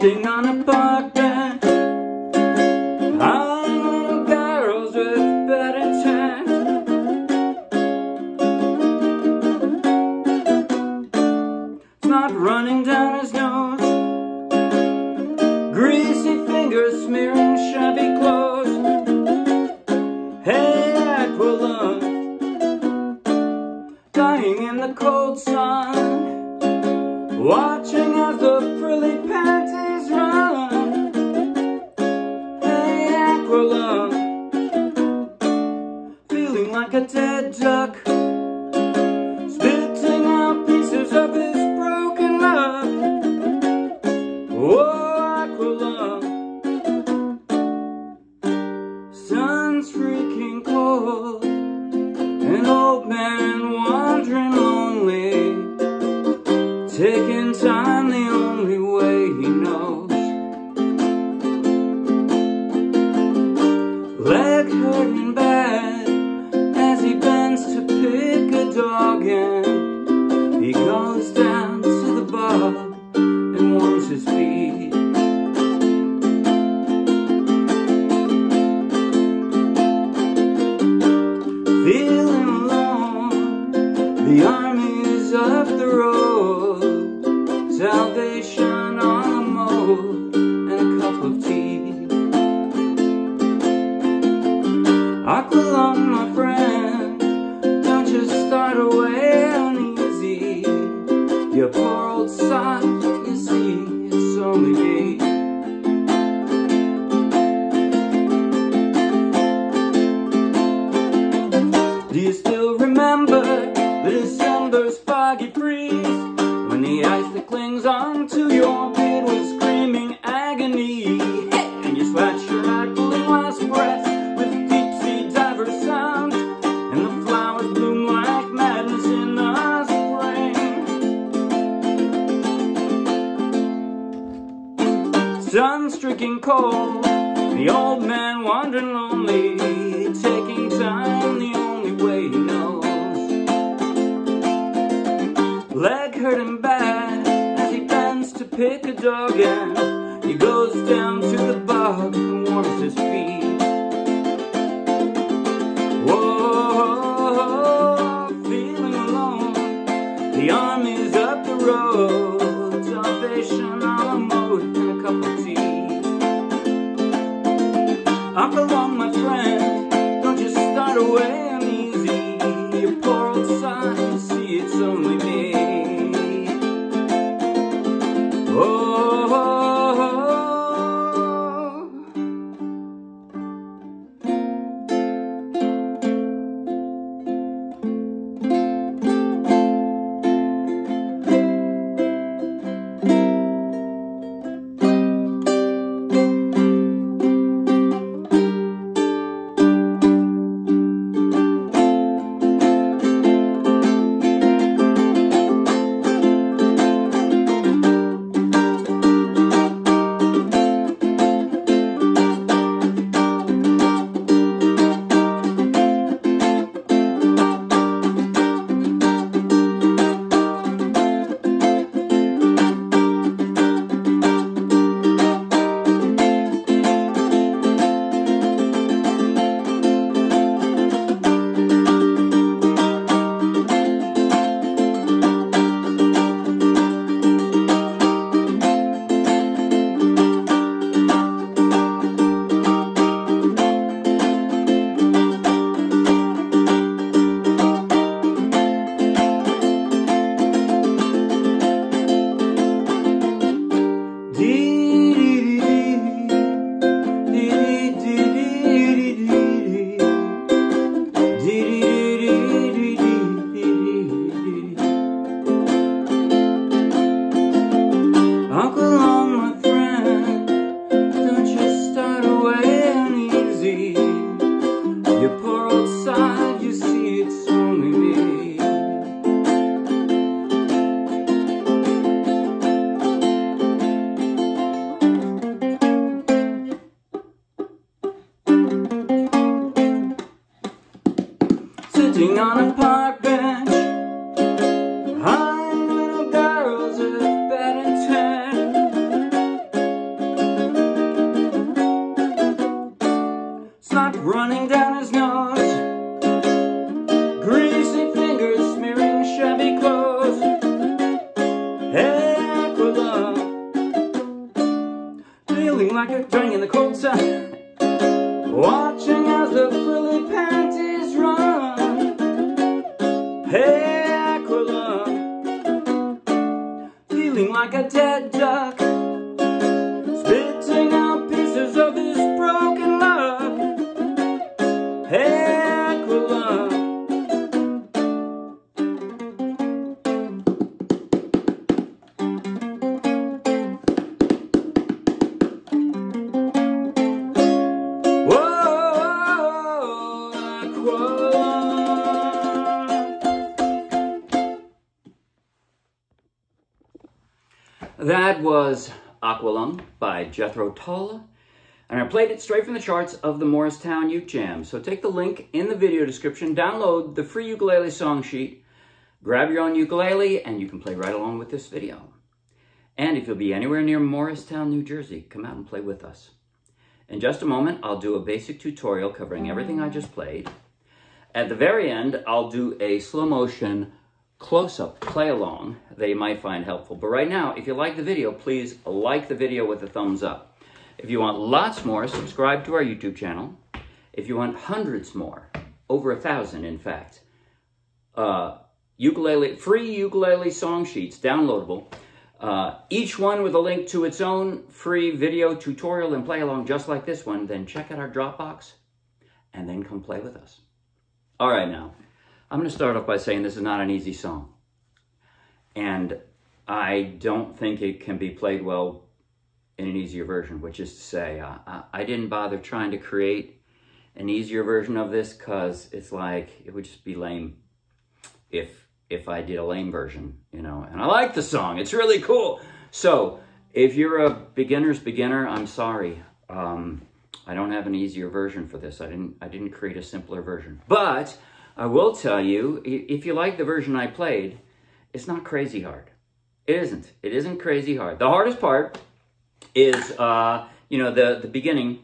sitting on a park bench, all girls with better chance. It's not running down his nose, greasy fingers smearing shabby clothes. Hey, Aqualung, dying in the cold sun, watching as the frilly panties run. Hey, Aqualung, feeling like a dead duck, spitting out pieces of his broken love. Oh, Aqualung, sun's freaking cold, an old man wandering lonely, taking time the only way he knows. Leg hurting bad as he bends to pick a dog, and he goes down to the bar and warms his feet. Feeling alone, the armies of the road, salvation on a mold and a cup of tea. Aqualung, my friend, don't you start away uneasy. Your poor old sock, you see, it's only me. Do you still remember December's foggy breeze, when the ice that clings onto your beard was screaming agony, and you sweat your rattling last breath with deep sea diver sounds, and the flowers bloom like madness in the spring. Sun streaking cold, the old man wandering lonely, taking time the only way he knows. Leg hurting bad as he bends to pick a dog, and he goes down to the bog and warms his feet. Whoa, feeling alone, the army's up the road, salvation on a moat and a cup of tea. Aqualung, my friend, don't you start away uneasy. Your poor old son, you see, it's only me. Sitting on a park bench, high little girls with bad intent, running down his nose, greasy fingers smearing shabby clothes. Aqualung, feeling like a dragon in the cold sun, watching as the frilly panties run. Aqualung, feeling like a dead duck, spitting out pieces of his broken luck. Aqualung. Whoa, Aqualung. That was Aqualung by Jethro Tull, and I played it straight from the charts of the Morristown Uke Jam. So take the link in the video description, download the free ukulele song sheet, grab your own ukulele, and you can play right along with this video. And if you'll be anywhere near Morristown, New Jersey, come out and play with us. In just a moment, I'll do a basic tutorial covering everything I just played. At the very end, I'll do a slow motion close-up play-along that you might find helpful. But right now, if you like the video, please like the video with a thumbs up. If you want lots more, subscribe to our YouTube channel. If you want hundreds more, over 1,000 in fact, free ukulele song sheets, downloadable, each one with a link to its own free video tutorial and play-along just like this one, then check out our Dropbox and then come play with us. All right now. I'm going to start off by saying this is not an easy song, and I don't think it can be played well in an easier version, which is to say, I didn't bother trying to create an easier version of this because it's like, it would just be lame if I did a lame version, you know, and I like the song. It's really cool. So if you're a beginner's beginner, I'm sorry. I don't have an easier version for this. I didn't create a simpler version, but I will tell you, if you like the version I played, it's not crazy hard. It isn't. It isn't crazy hard. The hardest part is, you know, the beginning.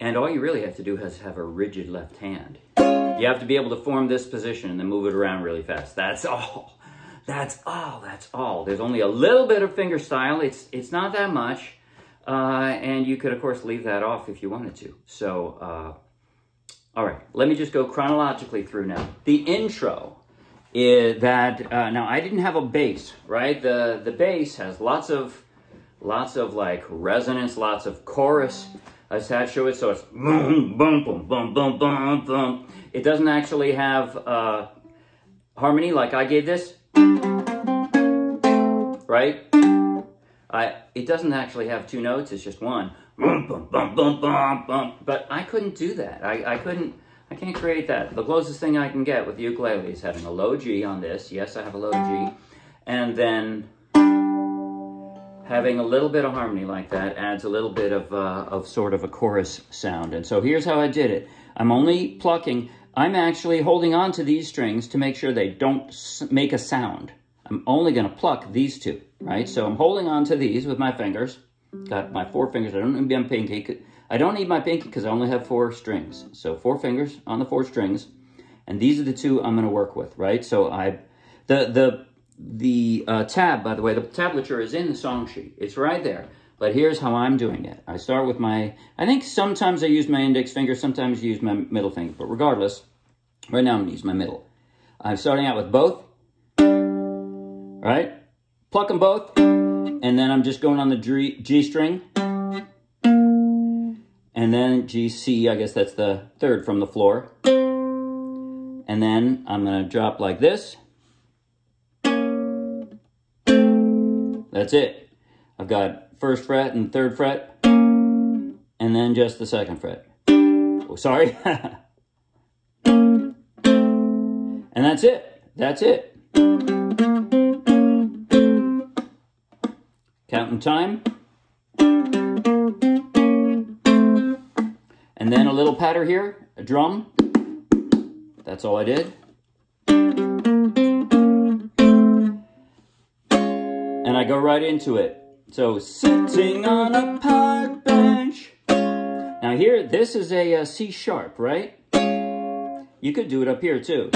And all you really have to do is have a rigid left hand. You have to be able to form this position and then move it around really fast. That's all. That's all, that's all. There's only a little bit of finger style. It's not that much. And you could, of course, leave that off if you wanted to. So, all right, let me just go chronologically through now. The intro is that, now I didn't have a bass, right? The bass has lots of like resonance, lots of chorus attached to it. So it's boom, boom, boom, boom, boom, boom, boom. It doesn't actually have harmony like I gave this. Right? It doesn't actually have two notes, it's just one. But I couldn't do that. I can't create that. The closest thing I can get with the ukulele is having a low G on this. Yes, I have a low G. And then having a little bit of harmony like that adds a little bit of sort of a chorus sound. And so here's how I did it. I'm only plucking. I'm actually holding on to these strings to make sure they don't make a sound. I'm only going to pluck these two, right? So I'm holding on to these with my fingers. Got my four fingers. I don't need my pinky. I don't need my pinky because I only have four strings. So four fingers on the four strings. And these are the two I'm going to work with, right? So the tab, by the way, the tablature is in the song sheet. It's right there. But here's how I'm doing it. I start with my, I think sometimes I use my index finger, sometimes I use my middle finger. But regardless, right now I'm going to use my middle. I'm starting out with both. Right? Pluck them both, and then I'm just going on the G string, and then G, C, I guess that's the third from the floor. And then I'm going to drop like this. That's it. I've got first fret and third fret, and then just the second fret. Oh, sorry. And that's it. That's it. Counting time, and then a little patter here, a drum. That's all I did. and I go right into it. So, sitting on a park bench. Now here, this is a C sharp, right? You could do it up here too.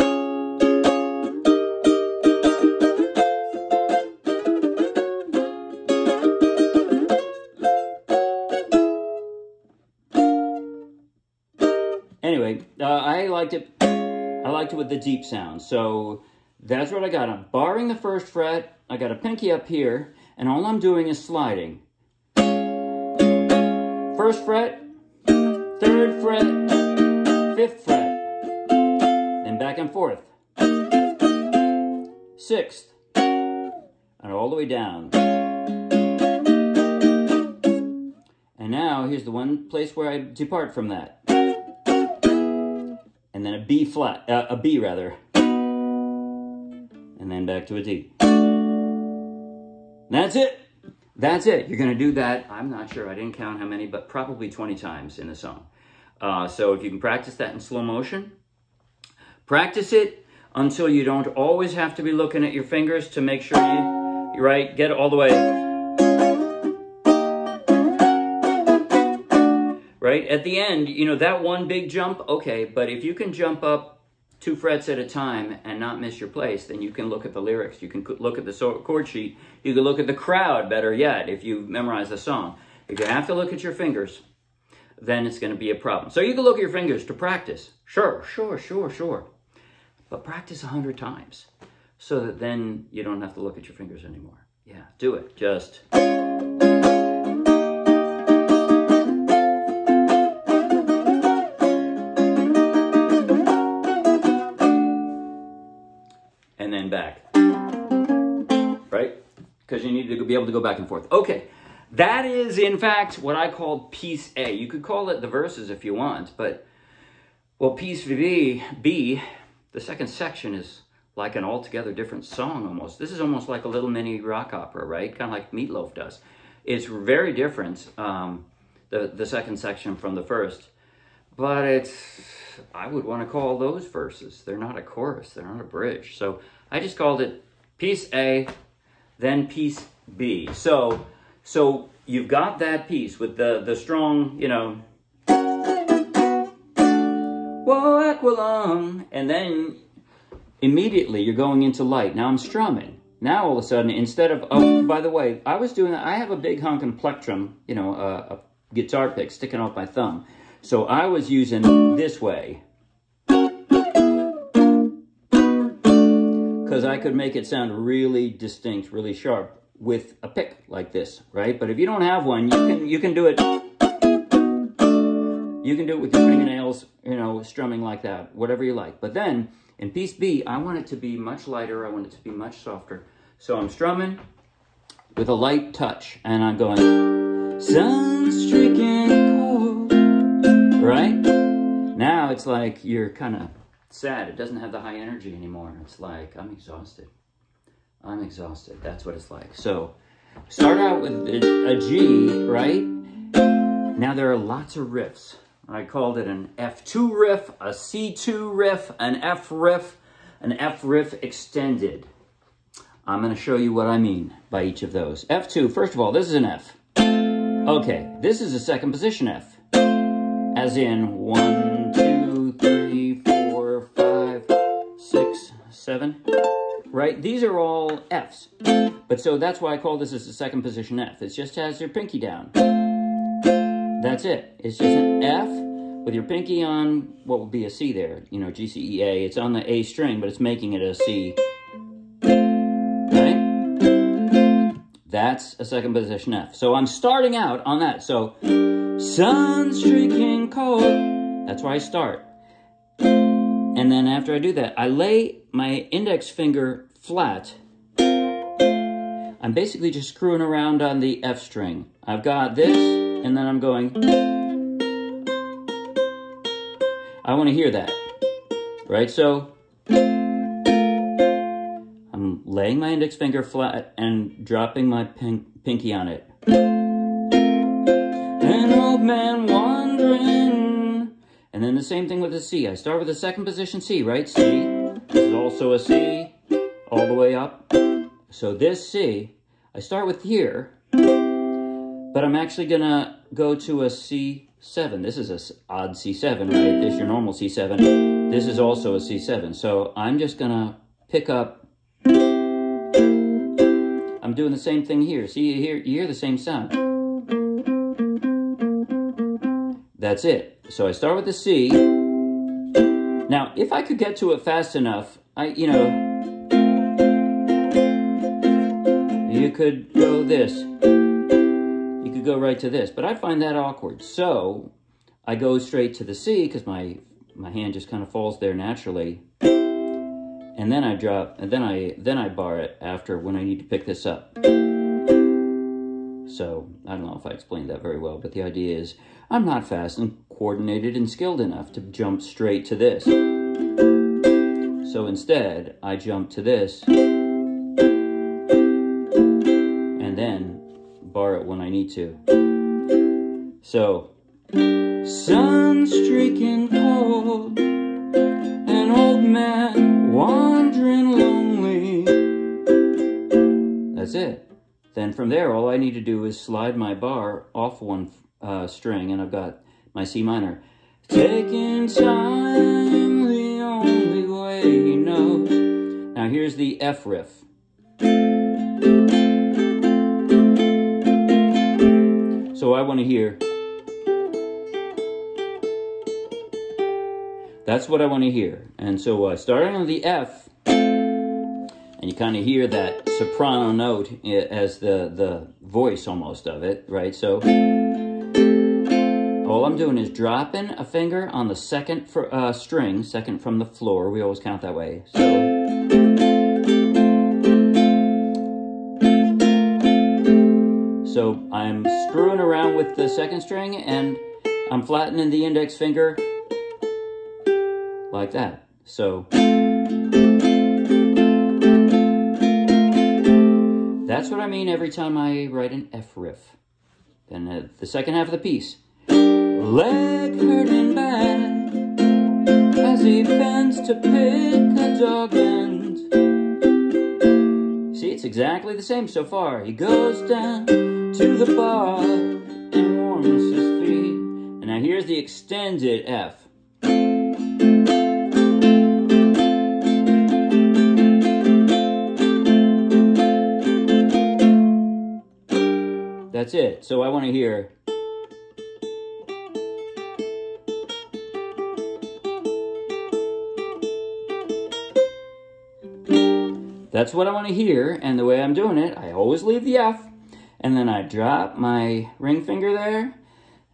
Anyway, I liked it with the deep sound. So that's what I got. I'm barring the first fret. I got a pinky up here, and all I'm doing is sliding. First fret, third fret, fifth fret, then back and forth. Sixth, and all the way down. And now here's the one place where I depart from that. And then a B flat, a B rather. And then back to a D. That's it. That's it. You're going to do that, I'm not sure, I didn't count how many, but probably 20 times in the song. So if you can practice that in slow motion, practice it until you don't always have to be looking at your fingers to make sure you, right, get it all the way. Right? At the end, you know, that one big jump, okay, but if you can jump up two frets at a time and not miss your place, then you can look at the lyrics, you can look at the chord sheet, you can look at the crowd, better yet, if you memorize the song. If you have to look at your fingers, then it's going to be a problem. So you can look at your fingers to practice, sure, but practice 100 times so that then you don't have to look at your fingers anymore. Yeah, do it. Just... and then back, right? Because you need to be able to go back and forth. Okay, that is, in fact, what I called piece A. You could call it the verses if you want, but, well, piece B, the second section is like an altogether different song almost. This is almost like a little mini rock opera, right? Kind of like Meat Loaf does. It's very different, the second section from the first, but it's... I would want to call those verses. They're not a chorus. They're not a bridge. So I just called it piece A, then piece B. So you've got that piece with the strong, you know, whoa, Aqualung, and then immediately you're going into light. Now I'm strumming. Now all of a sudden, instead of, oh, by the way, I was doing that. I have a big honking plectrum, you know, a guitar pick sticking off my thumb. So I was using this way because I could make it sound really distinct, really sharp with a pick like this, right? But if you don't have one, you can do it. You can do it with your fingernails, you know, strumming like that, whatever you like. But then in piece B, I want it to be much lighter. I want it to be much softer. So I'm strumming with a light touch, and I'm going sun-streaking. Right? Now it's like you're kind of sad. It doesn't have the high energy anymore. It's like, I'm exhausted. I'm exhausted. That's what it's like. So start out with a G, right? Now there are lots of riffs. I called it an F2 riff, a C2 riff, an F riff, an F riff extended. I'm going to show you what I mean by each of those. F2, first of all, this is an F. Okay, this is a second position F. As in 1, 2, 3, 4, 5, 6, 7, right? These are all Fs. But so that's why I call this as a second position F. It just has your pinky down. That's it. It's just an F with your pinky on what would be a C there. You know, G, C, E, A. It's on the A string, but it's making it a C. Right? That's a second position F. So I'm starting out on that. So... sun streaking cold. That's where I start. And then after I do that, I lay my index finger flat. I'm basically just screwing around on the F string. I've got this, and then I'm going. I want to hear that. Right? So I'm laying my index finger flat and dropping my pinky on it. Man wandering, and then the same thing with the C. I start with the second position C, right? C, this is also a C, all the way up. So this C, I I start with here, but I'm actually gonna go to a C7. This is an odd C7, right? This is your normal C7. This is also a C7. So I'm just gonna pick up. I'm doing the same thing here. See, you hear the same sound. That's it. So I start with the C. Now, if I could get to it fast enough, you could go this. You could go right to this, but I find that awkward. So I go straight to the C because my hand just kind of falls there naturally. And then I drop, and then I bar it after when I need to pick this up. So, I don't know if I explained that very well, but the idea is I'm not fast and coordinated and skilled enough to jump straight to this. So instead, I jump to this, and then bar it when I need to. So, sun-streaking cold, an old man wandering lonely. That's it. Then from there, all I need to do is slide my bar off one string, and I've got my C minor. Taking time the only way he knows. Now here's the F riff. So I want to hear. That's what I want to hear. And so starting on the F, and you kind of hear that soprano note as the voice almost of it, right? So all I'm doing is dropping a finger on the second string, second from the floor. We always count that way. So, I'm screwing around with the second string, and I'm flattening the index finger like that. So that's what I mean every time I write an F riff. Then the second half of the piece. Leg hurting bad as he bends to pick a dog end. See, it's exactly the same so far. He goes down to the bar and warms his feet. And now here's the extended F. That's it. So I want to hear. That's what I want to hear, and the way I'm doing it, I always leave the F, and then I drop my ring finger there,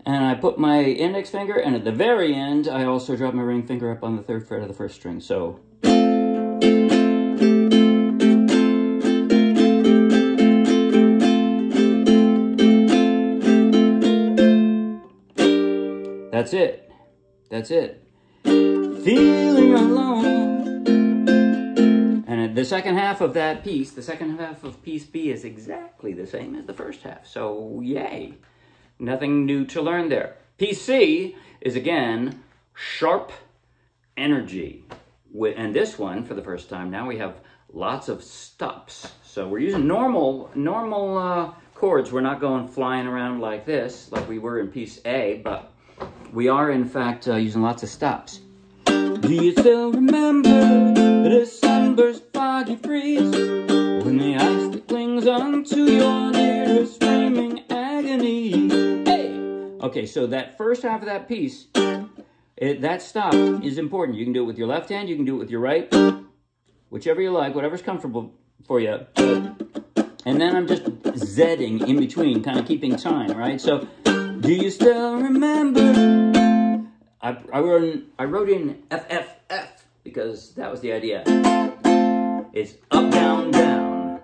and I put my index finger, and at the very end, I also drop my ring finger up on the third fret of the first string. So that's it. That's it. Feeling alone. And the second half of that piece, the second half of piece B is exactly the same as the first half. So, yay. Nothing new to learn there. Piece C is, again, sharp energy. And this one, for the first time, now we have lots of stops. So we're using normal chords. We're not going flying around like this, like we were in piece A, but we are, in fact, using lots of stops. Do you still remember December's foggy freeze? When the ice that clings onto your ear is screaming agony. Hey! Okay, so that first half of that piece, that stop is important. You can do it with your left hand, you can do it with your right. Whichever you like, whatever's comfortable for you. And then I'm just Z'ing in between, kind of keeping time, right? So, do you still remember? I wrote in F because that was the idea. It's up, down, down.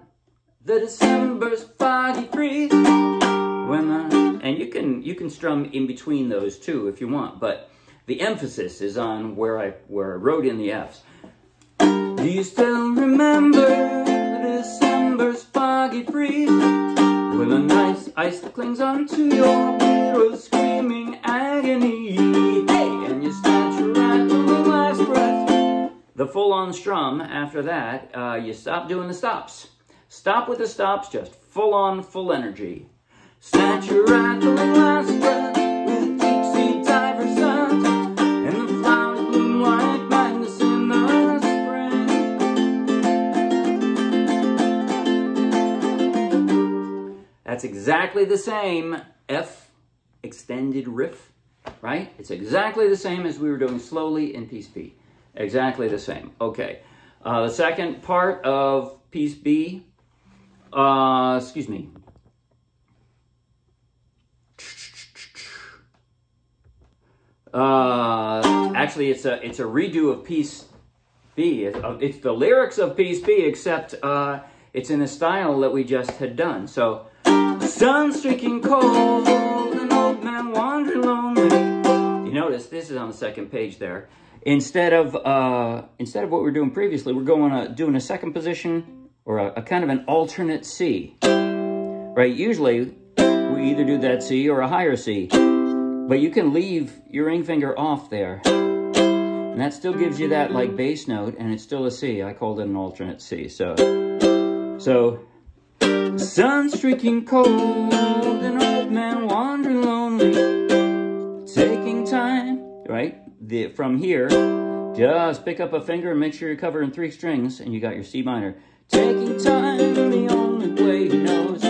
The December's foggy freeze. And you can strum in between those two if you want, but the emphasis is on where I wrote in the Fs. Do you still remember the December's foggy freeze? With a nice ice that clings onto your pillow, screaming agony. The full-on strum after that, you stop doing the stops. Stop with the stops, just full on, full energy. Saturate the last breath with deep sea diver sun, and the flowers bloom like madness in the spring. That's exactly the same F extended riff, right? It's exactly the same as we were doing slowly in piece B. Exactly the same. Okay. The second part of piece B, excuse me. Actually, it's a redo of piece B. It's the lyrics of piece B, except it's in the style that we just had done. So, sun streaking cold, an old man wandering lonely. You notice this is on the second page there. Instead of what we were doing previously, we're going doing a second position or a kind of an alternate C, right? Usually we either do that C or a higher C, but you can leave your ring finger off there, and that still gives you that like bass note, and it's still a C. I called it an alternate C. So sun streaking cold, an old man wandering lonely, taking time, right? From here, just pick up a finger and make sure you're covering three strings, and you got your C minor. Taking time, the only way he knows.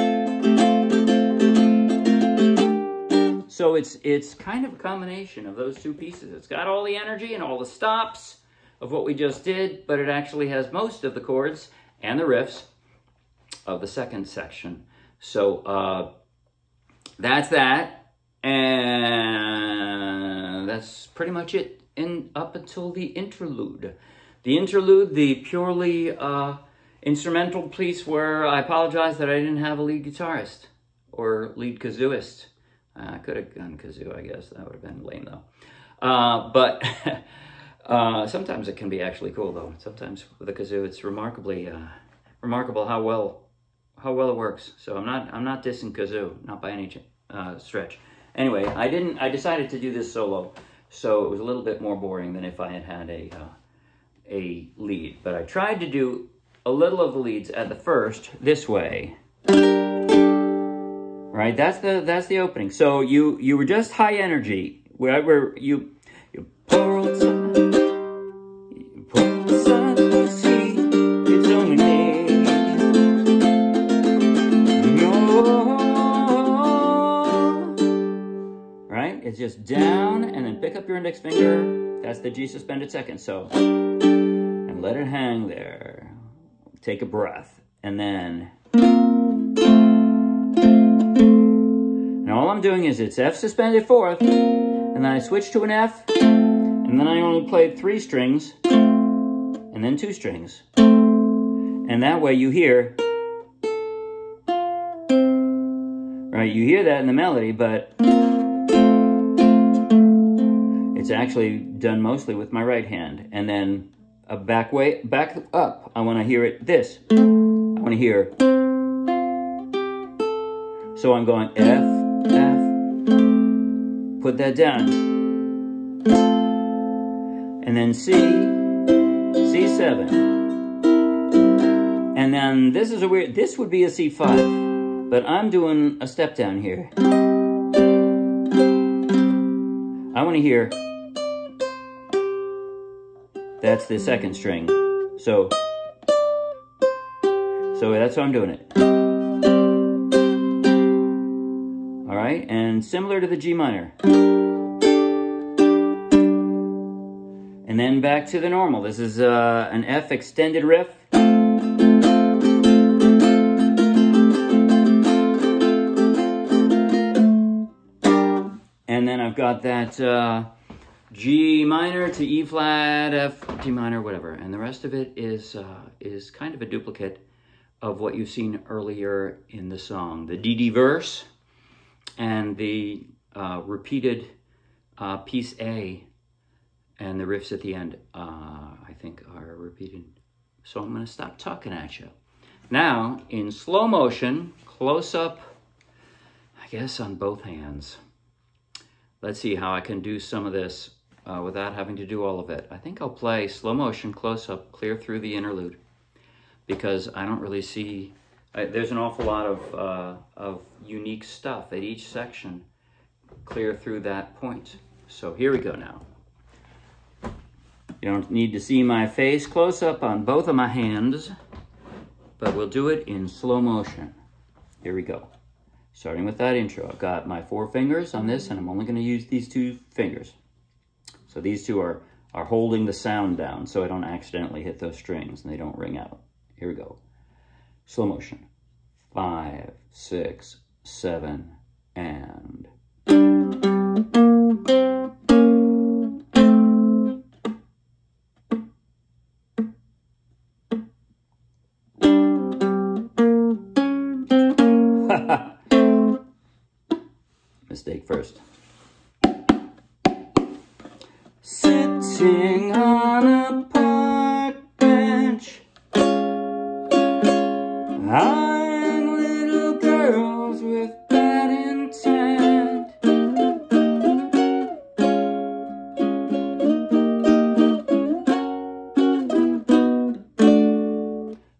So it's kind of a combination of those two pieces. It's got all the energy and all the stops of what we just did, but it actually has most of the chords and the riffs of the second section. So that's that, and that's pretty much it up until the interlude. The interlude, the purely instrumental piece where I apologize that I didn't have a lead guitarist or lead kazooist. I could have done kazoo, I guess. That would have been lame, though. But sometimes it can be actually cool, though. Sometimes with a kazoo, it's remarkable how well it works. So I'm not dissing kazoo, not by any stretch. Anyway, I decided to do this solo. So it was a little bit more boring than if I had a lead. But I tried to do a little of the leads at the first this way. Right? That's the opening. So you were just high energy. Wherever you pour on sun, you pour on sun, you see it's only me. No. Right? It's just down, and then pick up your index finger. That's the G suspended second. So, and let it hang there. Take a breath. And then, and all I'm doing is it's F suspended fourth, and then I switch to an F, and then I only played three strings, and then two strings. And that way you hear, right, you hear that in the melody, but it's actually done mostly with my right hand. And then a back way, back up. I want to hear it this. I want to hear. So I'm going F, F. Put that down. And then C, C7. And then this is a weird, this would be a C5. But I'm doing a step down here. I want to hear. That's the second string. So that's how I'm doing it. All right, and similar to the G minor. And then back to the normal. This is an F extended riff. And then I've got that G minor to E flat, F, G minor, whatever. And the rest of it is kind of a duplicate of what you've seen earlier in the song. The DD verse and the repeated piece A and the riffs at the end, I think, are repeated. So I'm going to stop talking at you. Now, in slow motion, close up, I guess, on both hands. Let's see how I can do some of this without having to do all of it. I think I'll play slow motion, close up, clear through the interlude, because I don't really see There's an awful lot of unique stuff at each section clear through that point. So here we go now. You don't need to see my face close up on both of my hands, but we'll do it in slow motion. Here we go. Starting with that intro. I've got my four fingers on this, and I'm only going to use these two fingers. So these two are holding the sound down so I don't accidentally hit those strings and they don't ring out. Here we go. Slow motion. 5, 6, 7, and... Mistake first. Sitting on a park bench, eyeing little girls with bad intent.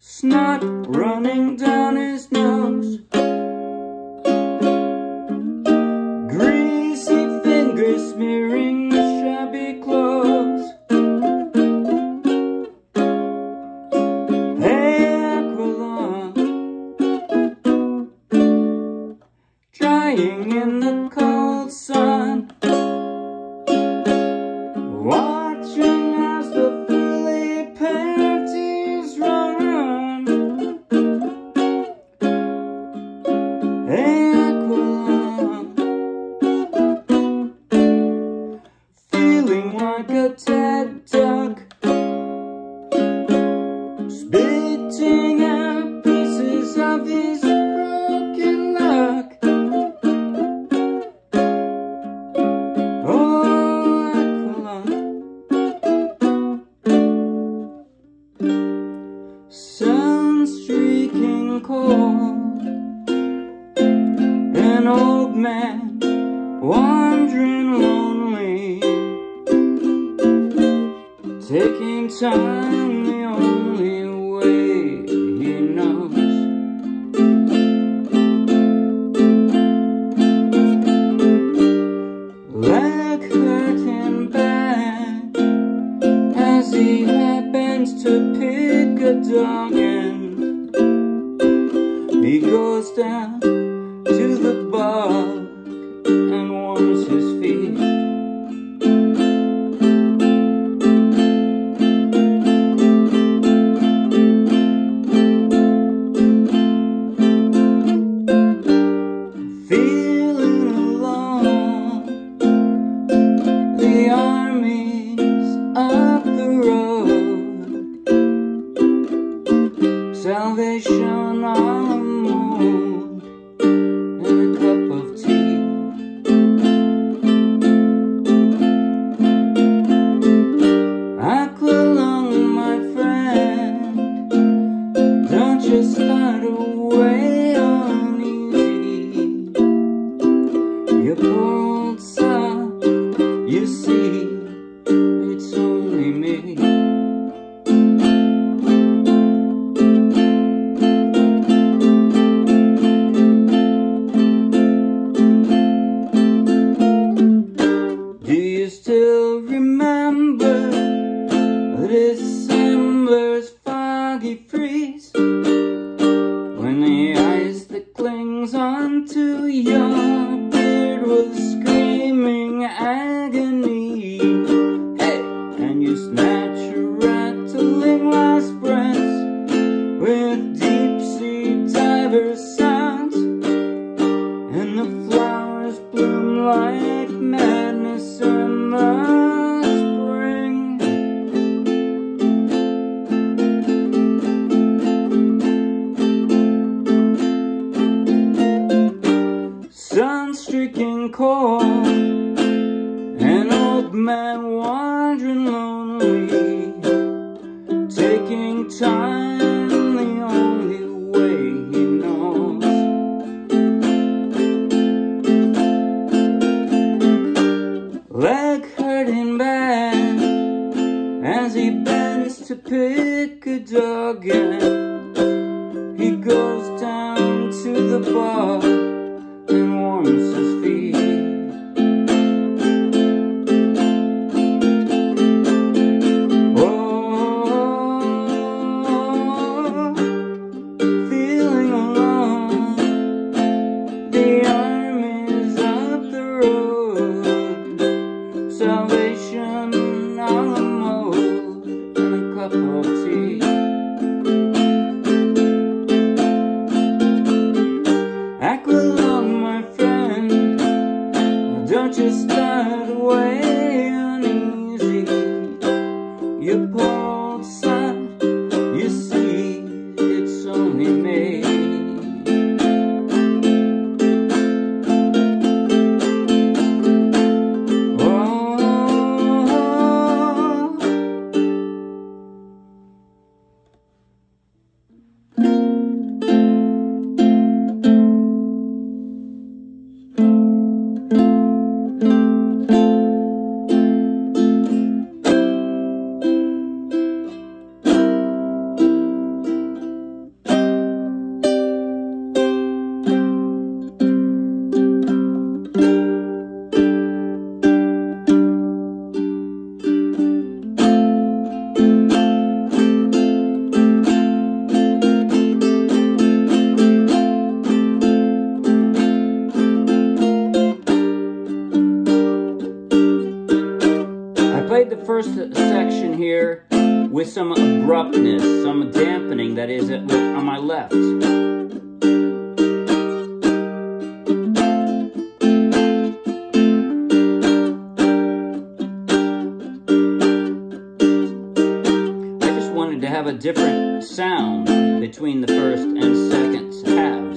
Snot running down his nose, greasy fingers smearing the shabby clothes. In the cold sun, watching as the frilly panties run. Aqualung, feeling like a dead duck, spitting out pieces of his broken luck. Cold, an old man wandering lonely, taking time the only way he knows. Leg hurting bad as he happens to pick a dog and he goes down to the bog and warms his feet. Feeling alone, the army's up the road, salvation on and a cup of tea. Aqualung, my friend, don't you start away uneasy. Your cold side, you see, it's only me. Still remember December's foggy freeze, when the ice that clings onto your beard was screaming agony. Hey, and you snatch a rattling last breath with deep sea diver sounds, and the flowers bloom like madness. Sun-streaking cold, an old man wandering lonely, taking time the only way he knows. Leg hurting bad as he bends to pick a dog, and he goes goes down to the bar and warms his feet. Oh, feeling alone, the army's up the road, salvation on the mold, and a cup of tea. Aqualung, my friend, don't you start away uneasy. You pulled son, you see, it's only me. The first section here with some abruptness, some dampening, that is it, on my left. I just wanted to have a different sound between the first and second halves.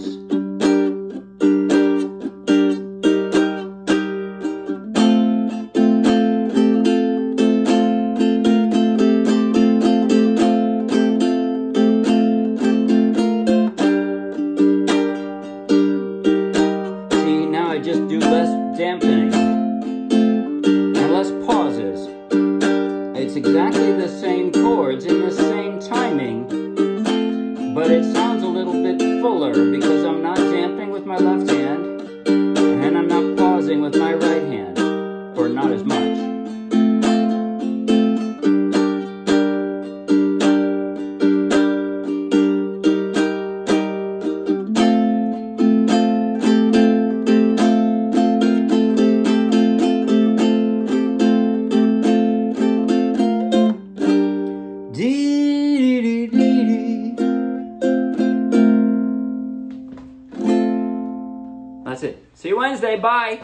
Just do less dampening and less pauses. It's exactly the same chords in the same timing, but it sounds a little bit fuller because I'm not dampening with my left hand and I'm not pausing with my right hand, or not as much. That's it. See you Wednesday. Bye.